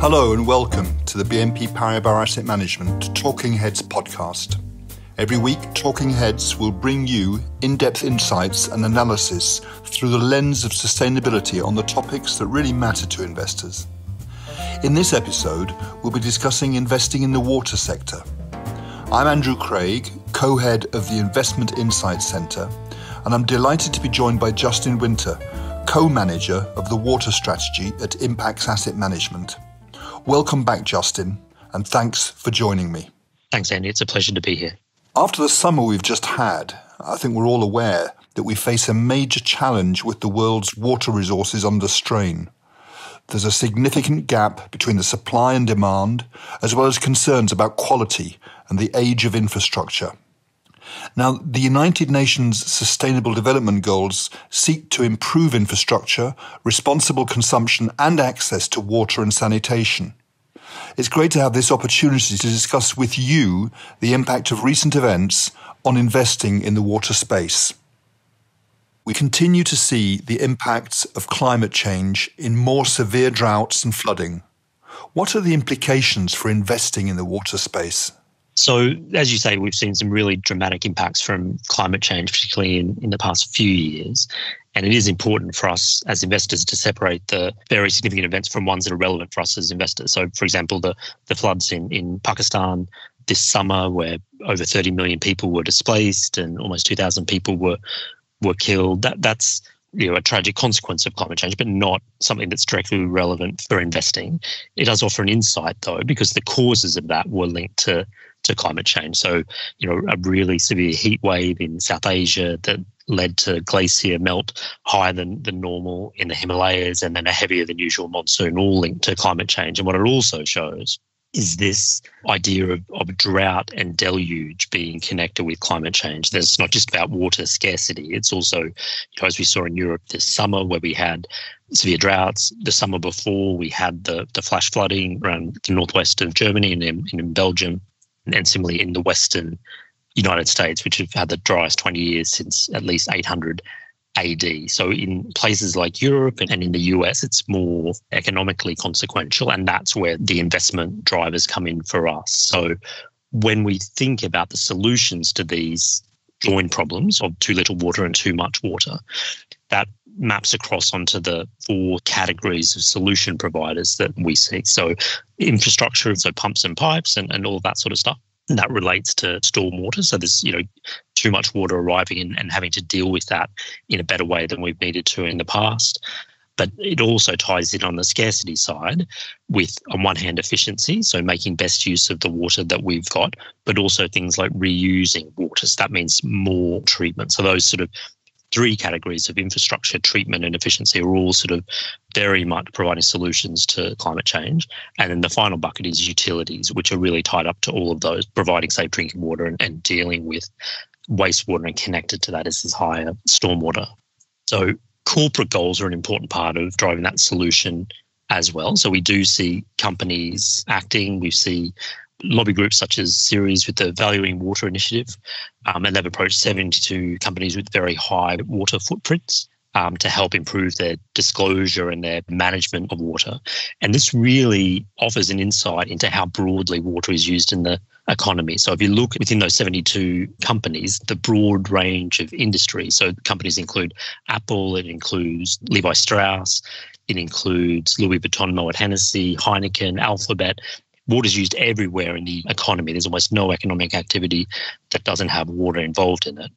Hello and welcome to the BNP Paribas Asset Management Talking Heads podcast. Every week, Talking Heads will bring you in-depth insights and analysis through the lens of sustainability on the topics that really matter to investors. In this episode, we'll be discussing investing in the water sector. I'm Andrew Craig, co-head of the Investment Insights Centre, and I'm delighted to be joined by Justin Winter, co-manager of the water strategy at Impax Asset Management. Welcome back, Justin, and thanks for joining me. Thanks, Andy. It's a pleasure to be here. After the summer we've just had, I think we're all aware that we face a major challenge with the world's water resources under strain. There's a significant gap between the supply and demand, as well as concerns about quality and the age of infrastructure. Now, the United Nations Sustainable Development Goals seek to improve infrastructure, responsible consumption and access to water and sanitation. It's great to have this opportunity to discuss with you the impact of recent events on investing in the water space. We continue to see the impacts of climate change in more severe droughts and flooding. What are the implications for investing in the water space? So, as you say, we've seen some really dramatic impacts from climate change, particularly in the past few years. And it is important for us as investors to separate the very significant events from ones that are relevant for us as investors. So, for example, the floods in Pakistan this summer, where over 30 million people were displaced and almost 2,000 people were killed. That's a tragic consequence of climate change, but not something that's directly relevant for investing. It does offer an insight, though, because the causes of that were linked to climate change. So, a really severe heat wave in South Asia that led to glacier melt higher than normal in the Himalayas, and then a heavier than usual monsoon, all linked to climate change. And what it also shows is this idea of drought and deluge being connected with climate change. It's not just about water scarcity. It's also, as we saw in Europe this summer, where we had severe droughts. The summer before, we had the flash flooding around the northwest of Germany and in Belgium, and similarly in the western United States, which have had the driest 20 years since at least 800 AD. So in places like Europe and in the US, it's more economically consequential, and that's where the investment drivers come in for us. So when we think about the solutions to these joint problems of too little water and too much water, that maps across onto the four categories of solution providers that we see. So infrastructure, so pumps and pipes and all that sort of stuff. And that relates to stormwater. So there's, too much water arriving and having to deal with that in a better way than we've needed to in the past. But it also ties in on the scarcity side with, on one hand, efficiency, so making best use of the water that we've got, but also things like reusing water. So that means more treatment. So those sort of three categories of infrastructure, treatment and efficiency are all sort of very much providing solutions to climate change. And then the final bucket is utilities, which are really tied up to all of those, providing safe drinking water and dealing with wastewater, and connected to that is this higher stormwater. So corporate goals are an important part of driving that solution as well. So we do see companies acting. We see lobby groups such as Ceres with the Valuing Water Initiative, and they've approached 72 companies with very high water footprints to help improve their disclosure and their management of water. And this really offers an insight into how broadly water is used in the economy. So if you look within those 72 companies, the broad range of industries, so companies include Apple, it includes Levi Strauss, it includes Louis Vuitton, Moet Hennessy, Heineken, Alphabet. Water is used everywhere in the economy. There's almost no economic activity that doesn't have water involved in it.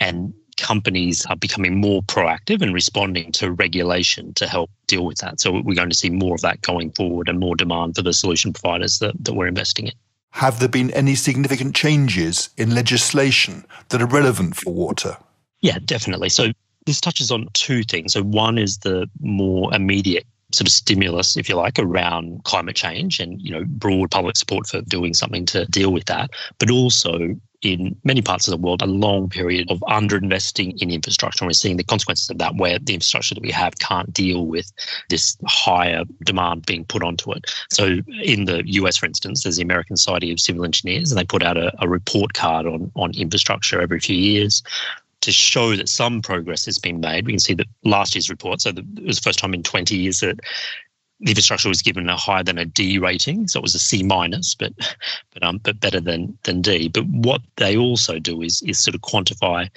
And companies are becoming more proactive and responding to regulation to help deal with that. So we're going to see more of that going forward and more demand for the solution providers that we're investing in. Have there been any significant changes in legislation that are relevant for water? Yeah, definitely. So this touches on two things. So one is the more immediate sort of stimulus, if you like, around climate change and, broad public support for doing something to deal with that. But also in many parts of the world, a long period of underinvesting in infrastructure. And we're seeing the consequences of that, where the infrastructure that we have can't deal with this higher demand being put onto it. So in the US, for instance, there's the American Society of Civil Engineers, and they put out a report card on infrastructure every few years to show that some progress has been made. We can see that last year's report, so it was the first time in 20 years that Infrastructure was given a higher than a D rating, so it was a C minus, but better than D. But what they also do is sort of quantify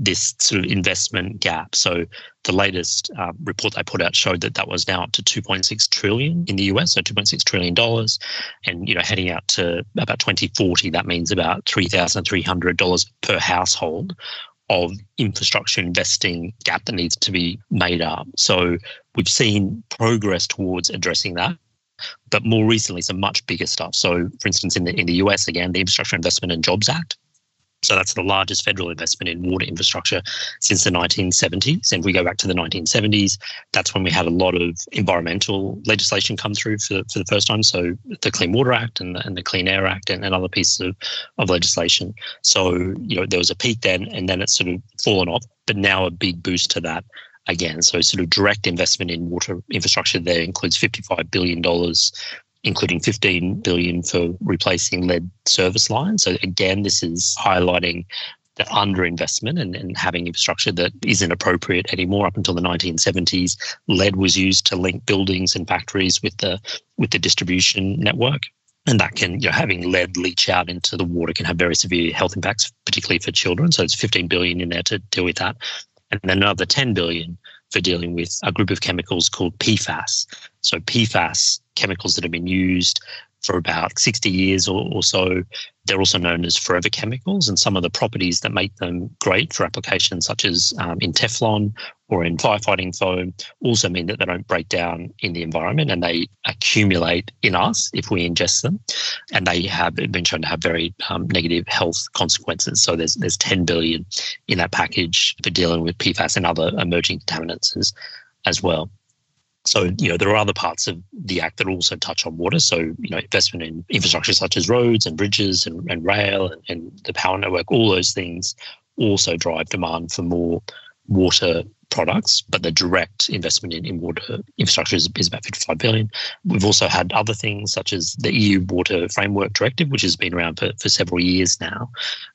this sort of investment gap. So the latest report they put out showed that was now up to $2.6 trillion in the US, so $2.6 trillion. And, you know, heading out to about 2040, that means about $3,300 per household of infrastructure investing gap that needs to be made up. So we've seen progress towards addressing that. But more recently, some much bigger stuff. So, for instance, in the US, again, the Infrastructure Investment and Jobs Act. So that's the largest federal investment in water infrastructure since the 1970s. And if we go back to the 1970s, that's when we had a lot of environmental legislation come through for the first time. So the Clean Water Act and the Clean Air Act and other pieces of legislation. So, you know, there was a peak then, and then it's sort of fallen off, but now a big boost to that again. So sort of direct investment in water infrastructure there includes $55 billion, including $15 billion for replacing lead service lines. So again, this is highlighting the underinvestment and having infrastructure that isn't appropriate anymore. Up until the 1970s, lead was used to link buildings and factories with the distribution network. And that can, you know, having lead leach out into the water can have very severe health impacts, particularly for children. So it's $15 billion in there to deal with that. And then another $10 billion for dealing with a group of chemicals called PFAS. So PFAS, chemicals that have been used for about 60 years or so, they're also known as forever chemicals. And some of the properties that make them great for applications such as in Teflon or in firefighting foam also mean that they don't break down in the environment and they accumulate in us if we ingest them. And they have been shown to have very negative health consequences. So there's $10 billion in that package for dealing with PFAS and other emerging contaminants as well. So, you know, there are other parts of the Act that also touch on water. So, you know, investment in infrastructure such as roads and bridges and rail and the power network, all those things also drive demand for more water products. But the direct investment in water infrastructure is about $55 billion. We've also had other things such as the EU Water Framework Directive, which has been around for several years now.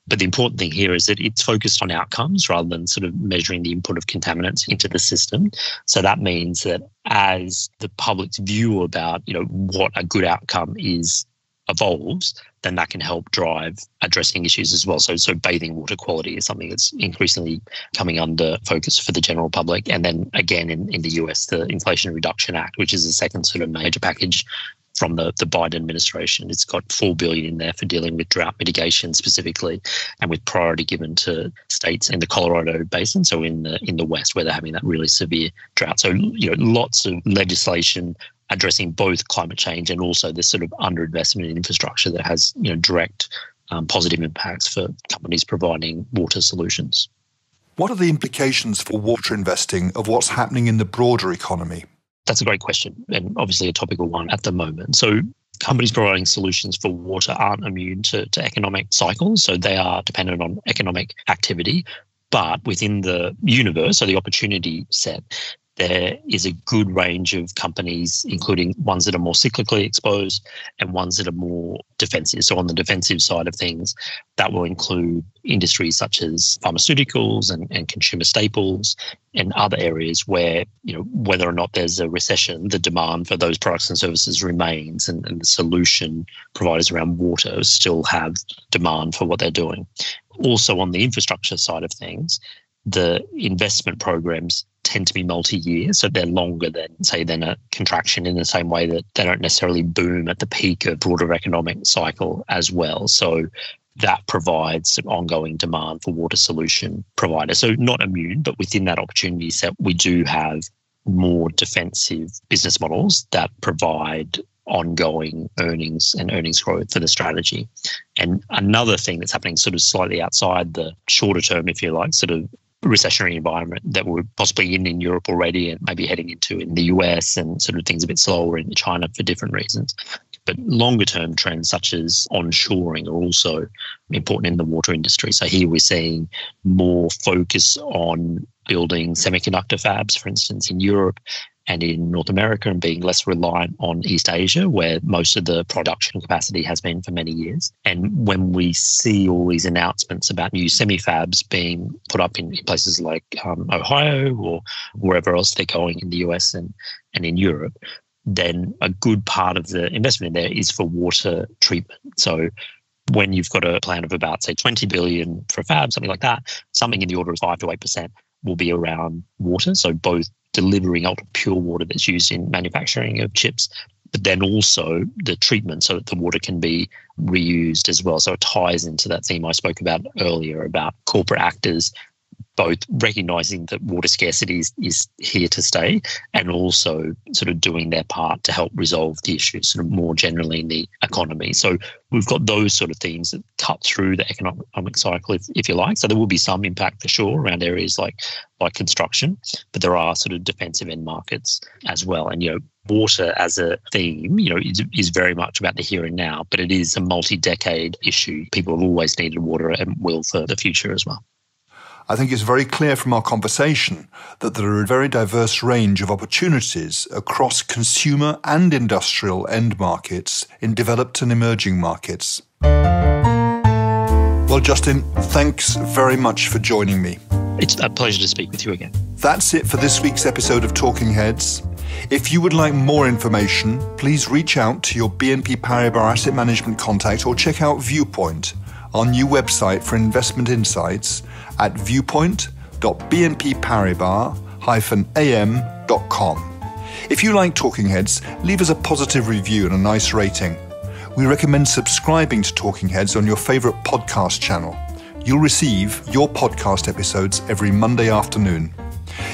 But the important thing here is that it's focused on outcomes rather than sort of measuring the input of contaminants into the system. So that means that as the public's view about, you know, what a good outcome is evolves, then that can help drive addressing issues as well. So bathing water quality is something that's increasingly coming under focus for the general public. And then again, in the US, the Inflation Reduction Act, which is the second sort of major package from the Biden administration. It's got $4 billion in there for dealing with drought mitigation specifically, and with priority given to states in the Colorado Basin, so in the West, where they're having that really severe drought. So, you know, lots of legislation addressing both climate change and also this sort of underinvestment in infrastructure that has, you know, direct positive impacts for companies providing water solutions. What are the implications for water investing of what's happening in the broader economy? That's a great question, and obviously a topical one at the moment. So companies providing solutions for water aren't immune to economic cycles, so they are dependent on economic activity. But within the universe, so the opportunity set, there is a good range of companies, including ones that are more cyclically exposed and ones that are more defensive. So on the defensive side of things, that will include industries such as pharmaceuticals and consumer staples and other areas where, you know, whether or not there's a recession, the demand for those products and services remains, and the solution providers around water still have demand for what they're doing. Also on the infrastructure side of things, the investment programs tend to be multi-year, so they're longer than, say, than a contraction, in the same way that they don't necessarily boom at the peak of broader economic cycle as well. So that provides an ongoing demand for water solution providers. So not immune, but within that opportunity set, we do have more defensive business models that provide ongoing earnings and earnings growth for the strategy. And another thing that's happening sort of slightly outside the shorter term, if you like, sort of recessionary environment that we're possibly in Europe already and maybe heading into in the US, and sort of things a bit slower in China for different reasons. But longer term trends such as onshoring are also important in the water industry. So here we're seeing more focus on building semiconductor fabs, for instance, in Europe and in North America, and being less reliant on East Asia, where most of the production capacity has been for many years. And when we see all these announcements about new semi-fabs being put up in places like Ohio or wherever else they're going in the US and in Europe, then a good part of the investment in there is for water treatment. So when you've got a plan of about, say, 20 billion for a fab, something like that, something in the order of 5 to 8% will be around water. So both delivering ultra pure water that's used in manufacturing of chips, but then also the treatment so that the water can be reused as well. So it ties into that theme I spoke about earlier about corporate actors both recognizing that water scarcity is here to stay and also sort of doing their part to help resolve the issues sort of more generally in the economy. So we've got those sort of themes that cut through the economic cycle, if you like. So there will be some impact for sure around areas like construction, but there are sort of defensive end markets as well. And, you know, water as a theme, you know, is very much about the here and now, but it is a multi-decade issue. People have always needed water and will for the future as well. I think it's very clear from our conversation that there are a very diverse range of opportunities across consumer and industrial end markets in developed and emerging markets. Well, Justin, thanks very much for joining me. It's a pleasure to speak with you again. That's it for this week's episode of Talking Heads. If you would like more information, please reach out to your BNP Paribas Asset Management contact or check out Viewpoint, our new website for investment insights at viewpoint.bnpparibas-am.com. If you like Talking Heads, leave us a positive review and a nice rating. We recommend subscribing to Talking Heads on your favourite podcast channel. You'll receive your podcast episodes every Monday afternoon.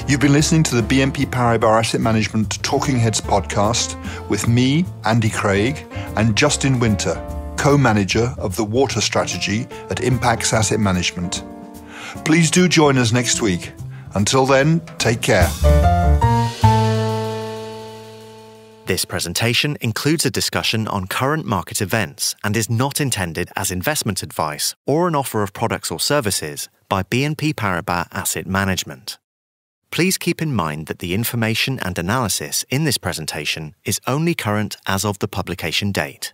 You've been listening to the BNP Paribas Asset Management Talking Heads podcast with me, Andy Craig, and Justin Winter, co-manager of the Water Strategy at Impax Asset Management. Please do join us next week. Until then, take care. This presentation includes a discussion on current market events and is not intended as investment advice or an offer of products or services by BNP Paribas Asset Management. Please keep in mind that the information and analysis in this presentation is only current as of the publication date.